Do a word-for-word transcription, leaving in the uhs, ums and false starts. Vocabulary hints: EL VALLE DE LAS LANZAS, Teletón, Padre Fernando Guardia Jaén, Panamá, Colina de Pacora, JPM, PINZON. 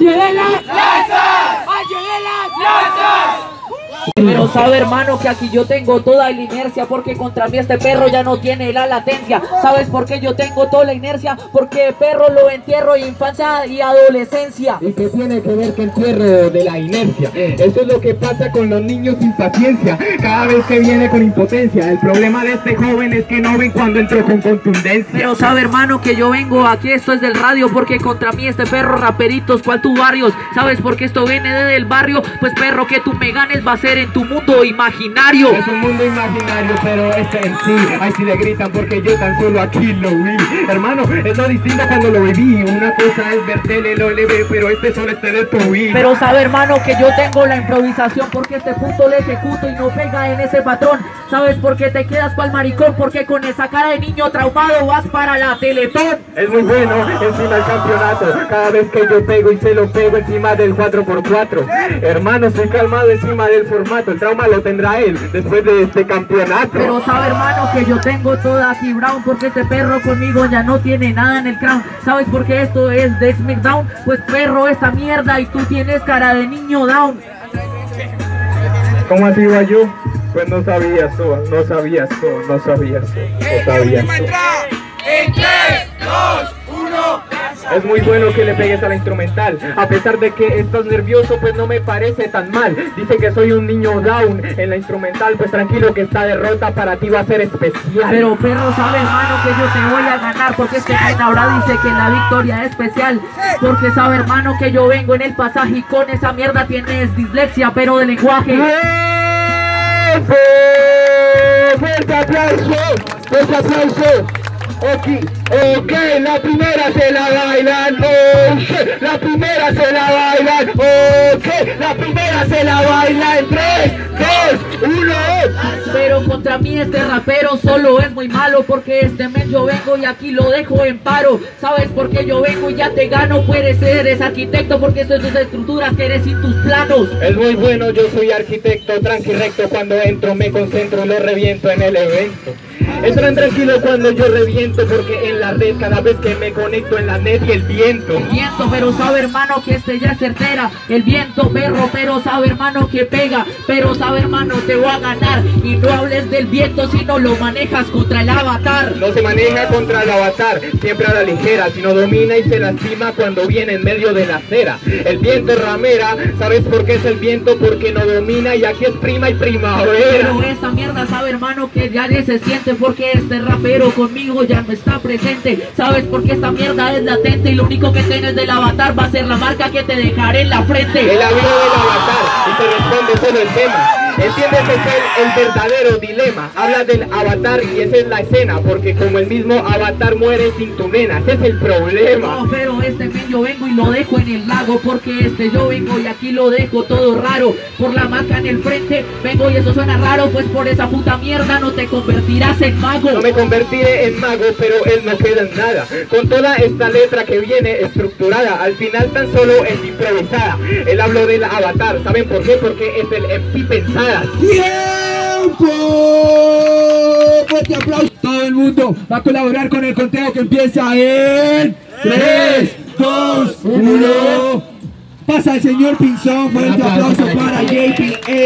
¡Valle de las Lanzas! ¡Valle de las Lanzas! Pero sabe, hermano, que aquí yo tengo toda la inercia, porque contra mí este perro ya no tiene la latencia. ¿Sabes por qué yo tengo toda la inercia? Porque perro lo entierro infancia y adolescencia. ¿Y qué tiene que ver que entierro de la inercia? Eso es lo que pasa con los niños sin paciencia, cada vez que viene con impotencia. El problema de este joven es que no ven cuando entro con contundencia. Pero sabe, hermano, que yo vengo aquí, esto es del radio, porque contra mí este perro raperitos, cual tu barrios. ¿Sabes por qué esto viene desde el barrio? Pues perro, que tú me ganes va a ser en tu mundo imaginario. Es un mundo imaginario, pero es en sí. Ay, si le gritan, porque yo tan solo aquí lo vi. Hermano, es lo distinto cuando lo viví. Una cosa es vertele lo leve, pero este solo este de tu vida. Pero sabe, hermano, que yo tengo la improvisación, porque este punto le ejecuto y no pega en ese patrón. ¿Sabes por qué te quedas pa'l maricón? Porque con esa cara de niño traumado vas para la Teletón. Es muy bueno encima del campeonato, cada vez que yo pego y se lo pego encima del cuatro por cuatro. Hermano, estoy calmado encima del formato. El trauma lo tendrá él después de este campeonato. Pero sabe, hermano, que yo tengo toda aquí Brown, porque este perro conmigo ya no tiene nada en el crown. ¿Sabes por qué esto es de Smackdown? Pues perro, esta mierda y tú tienes cara de niño down. ¿Cómo así, Bayou? Pues no sabía eso, no sabía eso, no sabía eso, no sabía eso. En tres, dos, uno. Es muy bueno que le pegues a la instrumental, a pesar de que estás nervioso, pues no me parece tan mal. Dice que soy un niño down en la instrumental, pues tranquilo que esta derrota para ti va a ser especial. Pero perro, sabe, hermano, que yo te voy a ganar, porque este men ahora dice que la victoria es especial. Porque sabe, hermano, que yo vengo en el pasaje y con esa mierda tienes dislexia, pero de lenguaje. ¡Fuerte aplauso! ¡Fuerte aplauso! Okay, ok, la primera se la bailan, ok, la primera se la bailan, ok, la primera se la bailan, en tres, dos, uno. Pero contra mí este rapero solo es muy malo, porque este men yo vengo y aquí lo dejo en paro. ¿Sabes por qué yo vengo y ya te gano? Puedes ser, eres arquitecto, porque eso es tus estructuras, que eres sin tus planos. Es muy bueno, yo soy arquitecto, tranqui recto, cuando entro me concentro, lo reviento en el evento. Están tranquilo cuando yo reviento, porque en la red cada vez que me conecto en la net y el viento. El viento, pero sabe, hermano, que este ya es certera. El viento, perro, pero sabe, hermano, que pega. Pero sabe, hermano, te voy a ganar. Y no hables del viento si no lo manejas contra el avatar. No se maneja contra el avatar, siempre a la ligera, si no domina y se lastima cuando viene en medio de la acera. El viento es ramera, ¿sabes por qué es el viento? Porque no domina y aquí es prima y primavera. Pero esta mierda, sabe, hermano, que ya se siente, porque este rapero conmigo ya no está presente. ¿Sabes por qué esta mierda es latente? Y lo único que tienes del avatar va a ser la marca que te dejaré en la frente. El avión del avatar, y te responde solo el tema. Entiendes que es el, el verdadero dilema. Habla del avatar y esa es la escena, porque como el mismo avatar muere sin tu nena, ese es el problema. No, pero este men yo vengo y lo dejo en el lago, porque este yo vengo y aquí lo dejo todo raro. Por la marca en el frente vengo y eso suena raro, pues por esa puta mierda no te convertirás en mago. No me convertiré en mago, pero él no queda en nada. Con toda esta letra que viene estructurada, al final tan solo es improvisada. Él habló del avatar, ¿saben por qué? Porque es el M P Pensadas. ¡Tiempo! ¡Fuerte aplauso! Todo el mundo va a colaborar con el conteo que empieza en tres, dos, uno. Pasa el señor Pinzón, fuerte aplauso para J P M.